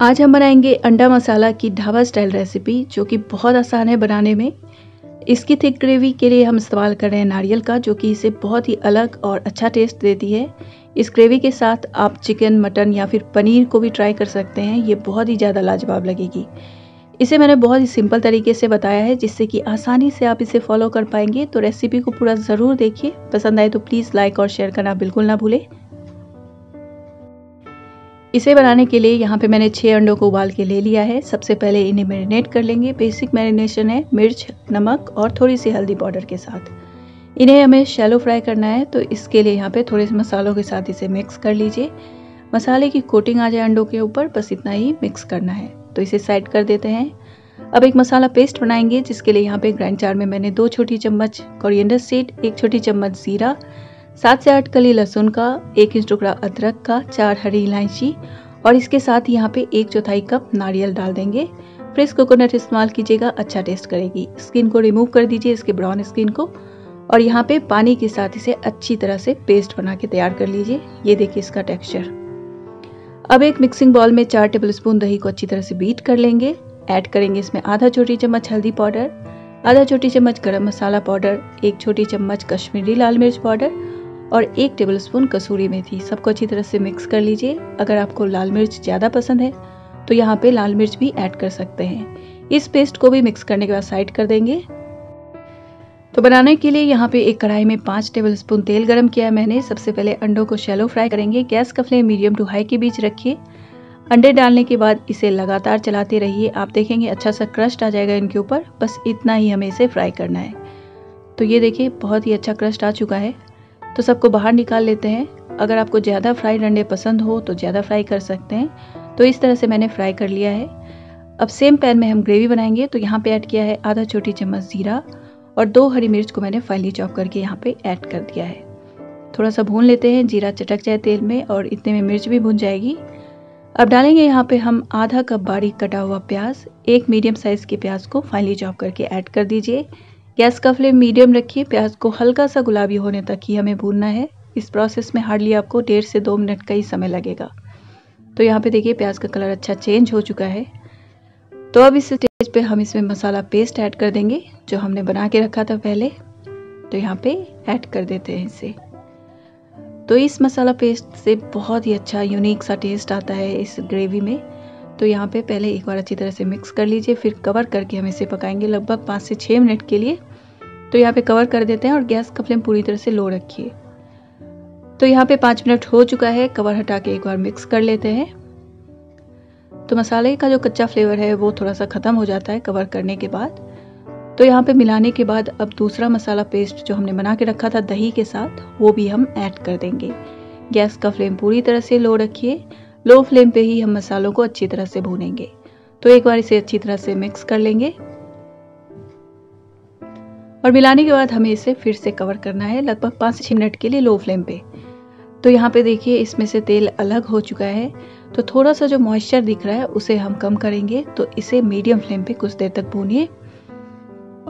आज हम बनाएंगे अंडा मसाला की ढाबा स्टाइल रेसिपी जो कि बहुत आसान है बनाने में। इसकी थिक ग्रेवी के लिए हम इस्तेमाल कर रहे हैं नारियल का, जो कि इसे बहुत ही अलग और अच्छा टेस्ट देती है। इस ग्रेवी के साथ आप चिकन, मटन या फिर पनीर को भी ट्राई कर सकते हैं, ये बहुत ही ज़्यादा लाजवाब लगेगी। इसे मैंने बहुत ही सिंपल तरीके से बताया है जिससे कि आसानी से आप इसे फॉलो कर पाएंगे। तो रेसिपी को पूरा ज़रूर देखिए, पसंद आए तो प्लीज़ लाइक और शेयर करना बिल्कुल ना भूलें। इसे बनाने के लिए यहाँ पे मैंने 6 अंडों को उबाल के ले लिया है। सबसे पहले इन्हें मैरिनेट कर लेंगे। बेसिक मैरिनेशन है मिर्च, नमक और थोड़ी सी हल्दी पाउडर के साथ। इन्हें हमें शैलो फ्राई करना है, तो इसके लिए यहाँ पे थोड़े से मसालों के साथ इसे मिक्स कर लीजिए। मसाले की कोटिंग आ जाए अंडों के ऊपर, बस इतना ही मिक्स करना है। तो इसे साइड कर देते हैं। अब एक मसाला पेस्ट बनाएंगे जिसके लिए यहाँ पे ग्राइंड जार में मैंने 2 छोटी चम्मच कोरिएंडर सीड, 1 छोटी चम्मच जीरा, 7 से 8 कली लहसुन का, 1 इंच टुकड़ा अदरक का, 4 हरी इलायची और इसके साथ यहाँ पे 1/4 कप नारियल डाल देंगे। फ्रेश कोकोनट इस्तेमाल कीजिएगा, अच्छा टेस्ट करेगी। स्किन को रिमूव कर दीजिए, इसके ब्राउन स्किन को, और यहाँ पे पानी के साथ इसे अच्छी तरह से पेस्ट बना के तैयार कर लीजिए। ये देखिए इसका टेक्स्चर। अब एक मिक्सिंग बाउल में 4 टेबलस्पून दही को अच्छी तरह से बीट कर लेंगे। ऐड करेंगे इसमें आधा छोटी चम्मच हल्दी पाउडर, आधा छोटी चम्मच गरम मसाला पाउडर, 1 छोटी चम्मच कश्मीरी लाल मिर्च पाउडर और 1 टेबलस्पून कसूरी मेथी। सबको अच्छी तरह से मिक्स कर लीजिए। अगर आपको लाल मिर्च ज़्यादा पसंद है तो यहाँ पे लाल मिर्च भी ऐड कर सकते हैं। इस पेस्ट को भी मिक्स करने के बाद साइड कर देंगे। तो बनाने के लिए यहाँ पे एक कढ़ाई में 5 टेबलस्पून तेल गरम किया है मैंने। सबसे पहले अंडों को शैलो फ्राई करेंगे। गैस का फ्लेम मीडियम टू हाई के बीच रखिए। अंडे डालने के बाद इसे लगातार चलाते रहिए, आप देखेंगे अच्छा सा क्रस्ट आ जाएगा इनके ऊपर। बस इतना ही हमें इसे फ्राई करना है। तो ये देखिए बहुत ही अच्छा क्रस्ट आ चुका है। तो सबको बाहर निकाल लेते हैं। अगर आपको ज़्यादा फ्राइड अंडे पसंद हो तो ज़्यादा फ्राई कर सकते हैं। तो इस तरह से मैंने फ्राई कर लिया है। अब सेम पैन में हम ग्रेवी बनाएंगे। तो यहाँ पे ऐड किया है आधा छोटी चम्मच जीरा और 2 हरी मिर्च को मैंने फाइनली चॉप करके यहाँ पे ऐड कर दिया है। थोड़ा सा भून लेते हैं, जीरा चटक जाए तेल में और इतने में मिर्च भी भून जाएगी। अब डालेंगे यहाँ पर हम आधा कप बारीक कटा हुआ प्याज। एक मीडियम साइज़ के प्याज को फाइनली चॉप करके ऐड कर दीजिए। गैस का फ्लेम मीडियम रखिए। प्याज को हल्का सा गुलाबी होने तक ही हमें भूनना है। इस प्रोसेस में हार्डली आपको 1.5 से 2 मिनट का ही समय लगेगा। तो यहाँ पे देखिए प्याज का कलर अच्छा चेंज हो चुका है। तो अब इस स्टेज पे हम इसमें मसाला पेस्ट ऐड कर देंगे जो हमने बना के रखा था पहले। तो यहाँ पे ऐड कर देते हैं इसे। तो इस मसाला पेस्ट से बहुत ही अच्छा यूनिक सा टेस्ट आता है इस ग्रेवी में। तो यहाँ पे पहले एक बार अच्छी तरह से मिक्स कर लीजिए, फिर कवर करके हम इसे पकाएंगे लगभग 5 से 6 मिनट के लिए। तो यहाँ पे कवर कर देते हैं और गैस का फ्लेम पूरी तरह से लो रखिए। तो यहाँ पे 5 मिनट हो चुका है। कवर हटा के एक बार मिक्स कर लेते हैं। तो मसाले का जो कच्चा फ्लेवर है वो थोड़ा सा ख़त्म हो जाता है कवर करने के बाद। तो यहाँ पे मिलाने के बाद अब दूसरा मसाला पेस्ट जो हमने बना के रखा था दही के साथ, वो भी हम ऐड कर देंगे। गैस का फ्लेम पूरी तरह से लो रखिए। लो फ्लेम पे ही हम मसालों को अच्छी तरह से भूनेंगे। तो एक बार इसे अच्छी तरह से मिक्स कर लेंगे और मिलाने के बाद हमें इसे फिर से कवर करना है लगभग 5 से 6 मिनट के लिए लो फ्लेम पे। तो यहाँ पे देखिए इसमें से तेल अलग हो चुका है। तो थोड़ा सा जो मॉइस्चर दिख रहा है उसे हम कम करेंगे। तो इसे मीडियम फ्लेम पे कुछ देर तक भूनिए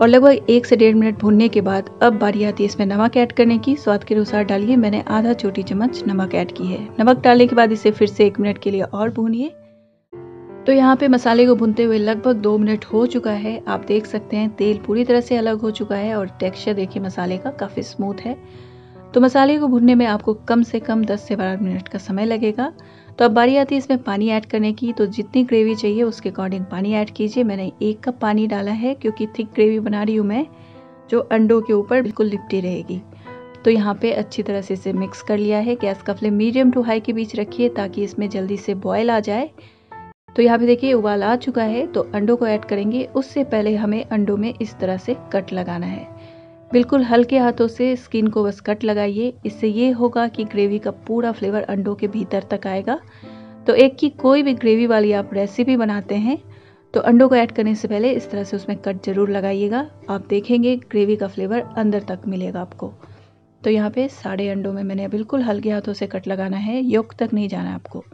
और लगभग 1 से 1.5 मिनट भूनने के बाद अब बारी आती है इसमें नमक ऐड करने की। स्वाद के अनुसार डालिए, मैंने आधा छोटी चम्मच नमक ऐड की है। नमक डालने के बाद इसे फिर से 1 मिनट के लिए और भूनिए। तो यहाँ पे मसाले को भूनते हुए लगभग 2 मिनट हो चुका है। आप देख सकते हैं तेल पूरी तरह से अलग हो चुका है और टेक्स्चर देखिए मसाले का काफ़ी स्मूथ है। तो मसाले को भूनने में आपको कम से कम 10 से 12 मिनट का समय लगेगा। तो अब बारी आती है इसमें पानी ऐड करने की। तो जितनी ग्रेवी चाहिए उसके अकॉर्डिंग पानी ऐड कीजिए। मैंने 1 कप पानी डाला है क्योंकि थिक ग्रेवी बना रही हूँ मैं, जो अंडों के ऊपर बिल्कुल लिपटी रहेगी। तो यहाँ पे अच्छी तरह से इसे मिक्स कर लिया है। गैस का फ्लेम मीडियम टू हाई के बीच रखिए ताकि इसमें जल्दी से बॉयल आ जाए। तो यहाँ पे देखिए उबाल आ चुका है। तो अंडों को ऐड करेंगे। उससे पहले हमें अंडों में इस तरह से कट लगाना है। बिल्कुल हल्के हाथों से स्किन को बस कट लगाइए। इससे ये होगा कि ग्रेवी का पूरा फ्लेवर अंडों के भीतर तक आएगा। तो एक की कोई भी ग्रेवी वाली आप रेसिपी बनाते हैं तो अंडों को ऐड करने से पहले इस तरह से उसमें कट ज़रूर लगाइएगा। आप देखेंगे ग्रेवी का फ्लेवर अंदर तक मिलेगा आपको। तो यहाँ पे सारे अंडों में मैंने बिल्कुल हल्के हाथों से कट लगाना है, योक तक नहीं जाना आपको।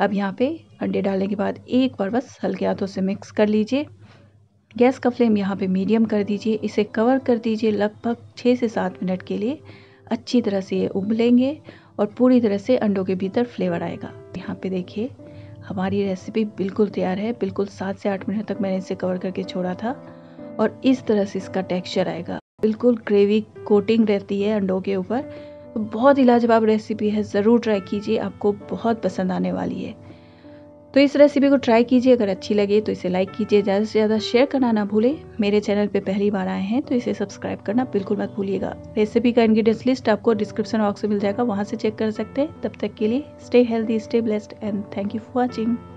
अब यहाँ पे अंडे डालने के बाद एक बार बस हल्के हाथों से मिक्स कर लीजिए। गैस का फ्लेम यहाँ पे मीडियम कर दीजिए। इसे कवर कर दीजिए लगभग 6 से 7 मिनट के लिए। अच्छी तरह से ये उबलेंगे और पूरी तरह से अंडों के भीतर फ्लेवर आएगा। यहाँ पे देखिए हमारी रेसिपी बिल्कुल तैयार है। बिल्कुल 7 से 8 मिनट तक मैंने इसे कवर करके छोड़ा था और इस तरह से इसका टेक्सचर आएगा, बिल्कुल ग्रेवी कोटिंग रहती है अंडों के ऊपर। तो बहुत ही लाजवाब रेसिपी है, ज़रूर ट्राई कीजिए, आपको बहुत पसंद आने वाली है। तो इस रेसिपी को ट्राई कीजिए, अगर अच्छी लगे तो इसे लाइक कीजिए, ज़्यादा से ज़्यादा शेयर करना ना भूलें। मेरे चैनल पे पहली बार आए हैं तो इसे सब्सक्राइब करना बिल्कुल मत भूलिएगा। रेसिपी का इंग्रेडिएंट्स लिस्ट आपको डिस्क्रिप्शन बॉक्स में मिल जाएगा, वहाँ से चेक कर सकते हैं। तब तक के लिए stay healthy, stay blessed and thank you for watching.